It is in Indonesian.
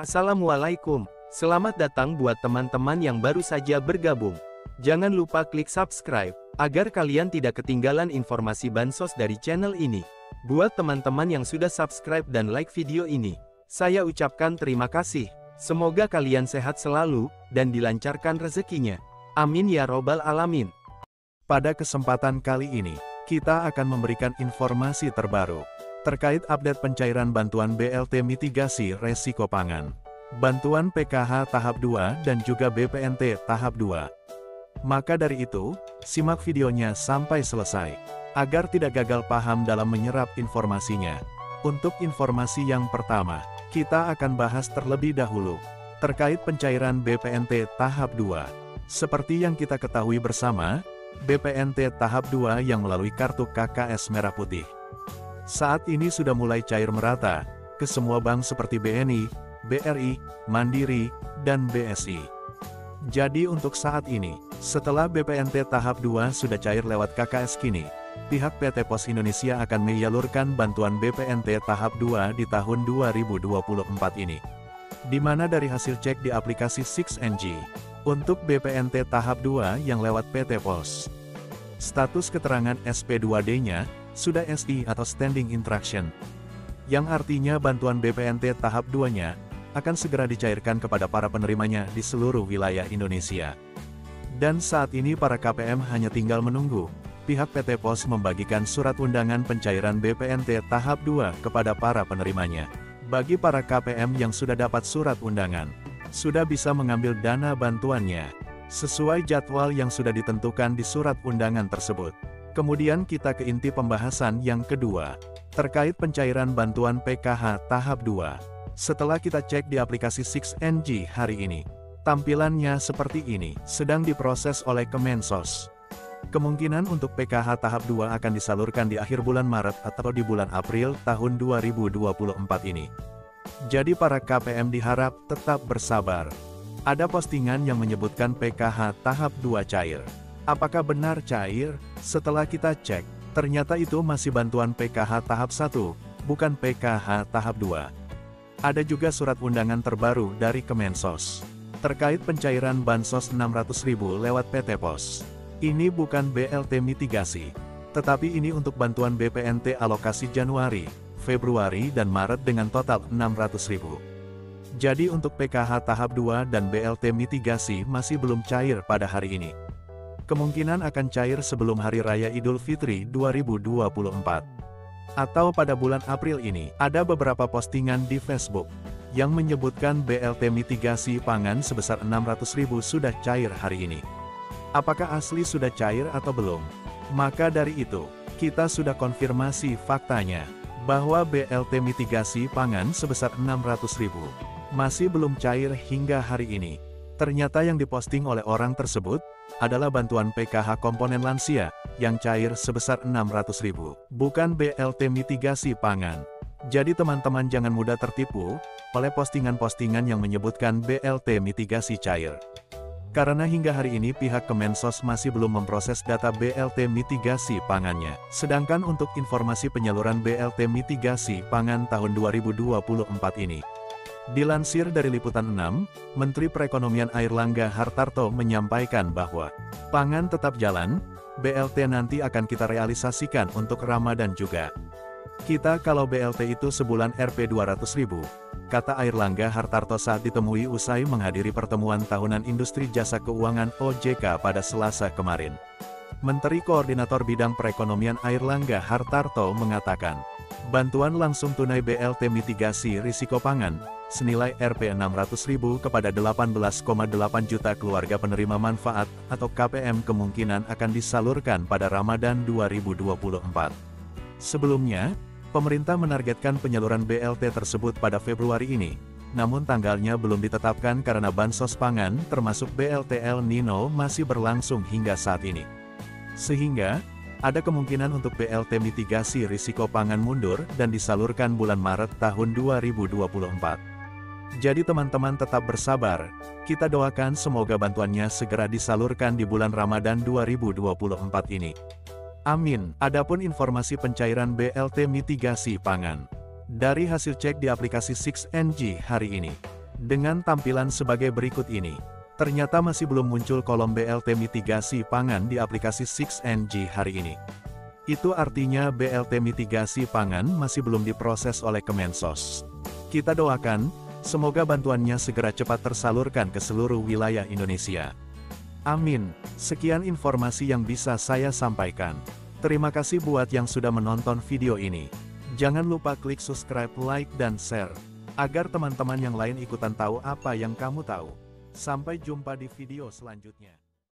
Assalamualaikum, selamat datang buat teman-teman yang baru saja bergabung. Jangan lupa klik subscribe, agar kalian tidak ketinggalan informasi bansos dari channel ini. Buat teman-teman yang sudah subscribe dan like video ini, saya ucapkan terima kasih. Semoga kalian sehat selalu, dan dilancarkan rezekinya. Amin ya robbal alamin. Pada kesempatan kali ini, kita akan memberikan informasi terbaru terkait update pencairan bantuan BLT mitigasi resiko pangan, bantuan PKH tahap 2 dan juga BPNT tahap 2. Maka dari itu, simak videonya sampai selesai, agar tidak gagal paham dalam menyerap informasinya. Untuk informasi yang pertama, kita akan bahas terlebih dahulu, terkait pencairan BPNT tahap 2. Seperti yang kita ketahui bersama, BPNT tahap 2 yang melalui kartu KKS Merah Putih saat ini sudah mulai cair merata ke semua bank seperti BNI, BRI, Mandiri, dan BSI. Jadi untuk saat ini, setelah BPNT tahap 2 sudah cair lewat KKS kini, pihak PT Pos Indonesia akan menyalurkan bantuan BPNT tahap 2 di tahun 2024 ini. Di mana dari hasil cek di aplikasi SIKS-NG, untuk BPNT tahap 2 yang lewat PT Pos, status keterangan SP2D-nya sudah SI atau Standing Interaction, yang artinya bantuan BPNT tahap 2-nya akan segera dicairkan kepada para penerimanya di seluruh wilayah Indonesia. Dan saat ini para KPM hanya tinggal menunggu pihak PT Pos membagikan surat undangan pencairan BPNT tahap 2 kepada para penerimanya. Bagi para KPM yang sudah dapat surat undangan, sudah bisa mengambil dana bantuannya sesuai jadwal yang sudah ditentukan di surat undangan tersebut. Kemudian kita ke inti pembahasan yang kedua, terkait pencairan bantuan PKH tahap 2. Setelah kita cek di aplikasi SIKS-NG hari ini, tampilannya seperti ini, sedang diproses oleh Kemensos. Kemungkinan untuk PKH tahap 2 akan disalurkan di akhir bulan Maret atau di bulan April tahun 2024 ini. Jadi para KPM diharap tetap bersabar. Ada postingan yang menyebutkan PKH tahap 2 cair. Apakah benar cair? Setelah kita cek, ternyata itu masih bantuan PKH tahap 1, bukan PKH tahap 2. Ada juga surat undangan terbaru dari Kemensos, terkait pencairan bansos 600.000 lewat PT Pos. Ini bukan BLT mitigasi, tetapi ini untuk bantuan BPNT alokasi Januari, Februari dan Maret dengan total 600.000. Jadi untuk PKH tahap 2 dan BLT mitigasi masih belum cair pada hari ini. Kemungkinan akan cair sebelum Hari Raya Idul Fitri 2024. Atau pada bulan April ini, ada beberapa postingan di Facebook yang menyebutkan BLT mitigasi pangan sebesar 600.000 sudah cair hari ini. Apakah asli sudah cair atau belum? Maka dari itu, kita sudah konfirmasi faktanya, bahwa BLT mitigasi pangan sebesar 600.000 masih belum cair hingga hari ini. Ternyata yang diposting oleh orang tersebut adalah bantuan PKH komponen lansia yang cair sebesar 600.000, bukan BLT mitigasi pangan. Jadi teman-teman jangan mudah tertipu oleh postingan-postingan yang menyebutkan BLT mitigasi cair. Karena hingga hari ini pihak Kemensos masih belum memproses data BLT mitigasi pangannya. Sedangkan untuk informasi penyaluran BLT mitigasi pangan tahun 2024 ini, dilansir dari Liputan 6, Menteri Perekonomian Airlangga Hartarto menyampaikan bahwa pangan tetap jalan, BLT nanti akan kita realisasikan untuk Ramadan juga. Kita kalau BLT itu sebulan Rp 200.000, kata Airlangga Hartarto saat ditemui usai menghadiri pertemuan tahunan industri jasa keuangan OJK pada Selasa kemarin. Menteri Koordinator Bidang Perekonomian Airlangga Hartarto mengatakan, bantuan langsung tunai BLT mitigasi risiko pangan, senilai Rp 600.000 kepada 18,8 juta keluarga penerima manfaat atau KPM kemungkinan akan disalurkan pada Ramadan 2024. Sebelumnya, pemerintah menargetkan penyaluran BLT tersebut pada Februari ini, namun tanggalnya belum ditetapkan karena bansos pangan termasuk BLT El Nino masih berlangsung hingga saat ini. Sehingga, ada kemungkinan untuk BLT mitigasi risiko pangan mundur dan disalurkan bulan Maret tahun 2024. Jadi teman-teman tetap bersabar, kita doakan semoga bantuannya segera disalurkan di bulan Ramadan 2024 ini. Amin. Adapun informasi pencairan BLT mitigasi pangan, dari hasil cek di aplikasi SIKS-NG hari ini, dengan tampilan sebagai berikut ini. Ternyata masih belum muncul kolom BLT mitigasi pangan di aplikasi SIKS-NG hari ini. Itu artinya BLT mitigasi pangan masih belum diproses oleh Kemensos. Kita doakan, semoga bantuannya segera cepat tersalurkan ke seluruh wilayah Indonesia. Amin. Sekian informasi yang bisa saya sampaikan. Terima kasih buat yang sudah menonton video ini. Jangan lupa klik subscribe, like, dan share, agar teman-teman yang lain ikutan tahu apa yang kamu tahu. Sampai jumpa di video selanjutnya.